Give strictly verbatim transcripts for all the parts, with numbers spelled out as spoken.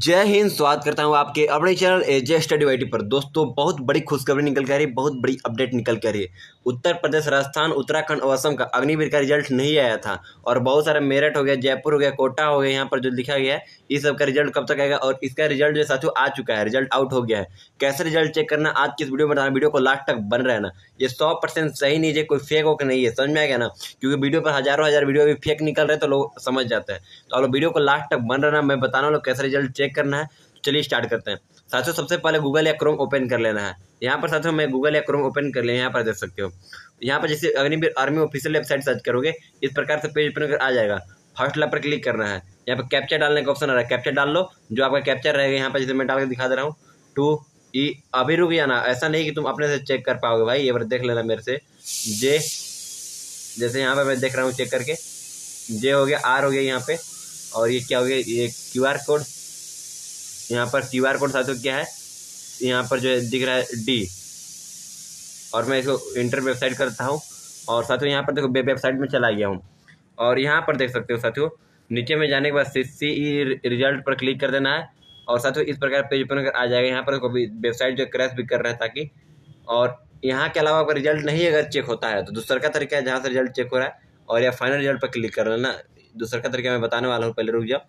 जय हिंद, स्वागत करता हूं आपके अपने channel AJ study Y T पर। दोस्तों, बहुत बड़ी खुशखबरी निकल कर रही है, बहुत बड़ी अपडेट निकल कर रही है। उत्तर प्रदेश, राजस्थान, उत्तराखंड और असम का अग्निवीर का रिजल्ट नहीं आया था और बहुत सारे मेरठ हो गया, जयपुर हो गया, कोटा हो गया, यहाँ पर जो लिखा गया है ये सब का रिजल्ट कब तक आएगा। और इसका रिजल्ट जो साथियों आ चुका है, रिजल्ट आउट हो गया है। कैसे रिजल्ट चेक करना आज की इस वीडियो में बताना, वीडियो को लास्ट तक बन रहना। ये सौ परसेंट सही नहीं है, कोई फेक हो के नहीं है, समझ में आएगा ना, क्योंकि वीडियो पर हजारों हजार वीडियो भी फेक निकल रहे तो लोग समझ जाते हैं। तो आप लोग वीडियो को लास्ट तक बन रहना, मैं बताना लोग कैसे रिजल्ट चेक करना है। चलिए स्टार्ट करते हैं साथियों। सबसे पहले गूगल या क्रोम ओपन कर लेना है। यहाँ पर साथियों मैं गूगल या क्रोम ओपन कर लिया, यहाँ पर देख सकते हो। यहाँ पर जैसे Agniveer army official website search करोगे इस प्रकार से पेज ओपन कर आ जाएगा। फर्स्ट लाइन पर क्लिक करना है, यहाँ पर कैप्चर डालने का ऑप्शन आ रहा है, कैप्चर डाल लो। जो आपका कैप्चर रहेगा यहाँ पर जैसे मैं डाल के दिखा दे रहा हूँ, टू ई अभी रुक जाना, ऐसा नहीं कि तुम अपने से चेक कर पाओगे भाई, ये बार देख लेना मेरे से। जे जैसे यहाँ पर मैं देख रहा हूँ चेक करके, जे हो गया, आर हो गया यहाँ पे, और ये क्या हो गया, ये क्यू आर कोड। यहाँ पर क्यू आर कोड साथियों क्या है, यहाँ पर जो है दिख रहा है डी, और मैं इसको इंटर वेबसाइट करता हूँ। और साथियों यहाँ पर देखो वेबसाइट में चला गया हूँ और यहाँ पर देख सकते हो साथियों। नीचे में जाने के बाद सी सी ई रिजल्ट पर क्लिक कर देना है और साथियों इस प्रकार पेज ओपन कर आ जाएगा। यहाँ पर वेबसाइट जो क्रैश भी कर रहा है ताकि, और यहाँ के अलावा अगर रिजल्ट नहीं अगर चेक होता है तो दूसरा का तरीका है जहाँ से रिजल्ट चेक हो रहा है, और यह फाइनल रिजल्ट पर क्लिक कर लेना। दूसरा का तरीका मैं बताने वाला हूँ, पहले रुक जाओ।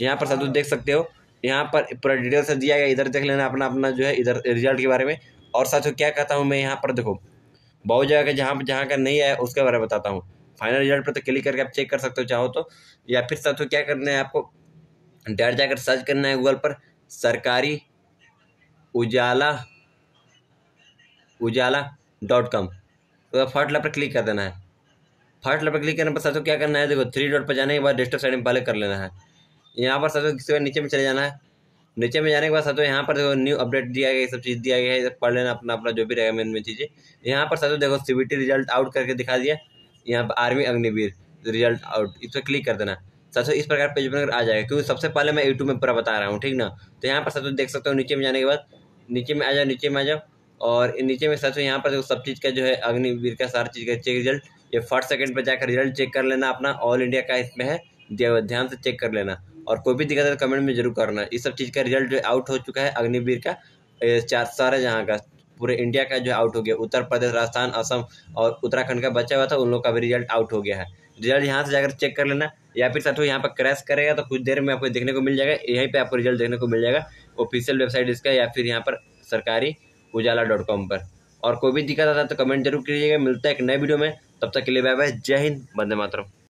यहाँ पर साथियों देख सकते हो, यहाँ पर पूरा डिटेल से दिया गया, इधर देख लेना अपना अपना जो है इधर रिजल्ट के बारे में। और साथियों क्या कहता हूँ मैं, यहाँ पर देखो बहुत जगह के जहाँ पर जहाँ का नहीं आया उसके बारे में बताता हूँ। फाइनल रिजल्ट पर तो क्लिक करके आप चेक कर सकते हो चाहो तो, या फिर साथियों क्या करना है आपको, डायरेक्ट जाकर सर्च करना है गूगल पर सरकारी उजाला उजाला डॉट कॉम, तो फर्स्ट लाइन पर क्लिक कर देना है। फर्स्ट लाइन पर क्लिक करने पर साथियों क्या करना है, देखो थ्री डॉट पर जाने के बाद डेस्कटॉप साइड में पहले कर लेना है। यहाँ पर साथियों किसी नीचे में चले जाना है। नीचे में जाने के बाद साथियों यहाँ पर देखो न्यू अपडेट दिया गया, ये सब चीज़ दिया गया है, पढ़ लेना अपना अपना जो भी रहेगा मेन में चीज़ें। यहाँ पर साथियों देखो सीबीटी रिजल्ट आउट करके दिखा दिया, यहाँ पर आर्मी अग्निवीर रिजल्ट आउट, इस पर क्लिक कर देना साथियों। इस प्रकार पेज बनकर आ जाएगा, क्योंकि सबसे पहले मैं यूट्यूब में पूरा बता रहा हूँ, ठीक ना। तो यहाँ पर साथियों देख सकते हो, नीचे में जाने के बाद नीचे में आ जाओ, नीचे में आ जाओ और नीचे में साथियों यहाँ पर देखो सब चीज़ का जो है अग्निवीर का सारा चीज़ का चेक रिजल्ट, ये फर्स्ट सेकेंड पर जाकर रिजल्ट चेक कर लेना अपना। ऑल इंडिया का इसमें है, ध्यान से चेक कर लेना और कोई भी दिक्कत है तो कमेंट में जरूर करना। इस सब चीज़ का रिजल्ट जो आउट हो चुका है अग्निवीर का, चार सारे जहाँ का पूरे इंडिया का जो आउट हो गया। उत्तर प्रदेश, राजस्थान, असम और उत्तराखंड का बचा हुआ था, उन लोग का भी रिजल्ट आउट हो गया है। रिजल्ट यहाँ से जाकर चेक कर लेना, या फिर साथियों यहाँ पर क्रैश करेगा तो कुछ देर में आपको देखने को मिल जाएगा, यहीं पर आपको रिजल्ट देखने को मिल जाएगा ऑफिशियल वेबसाइट इसका, या फिर यहाँ पर सरकारी उजाला डॉट कॉम पर। और कोई भी दिक्कत आता है तो कमेंट जरूर करिएगा। मिलता है एक नए वीडियो में, तब तक के लिए बाय बाय। जय हिंद, वंदे मातरम।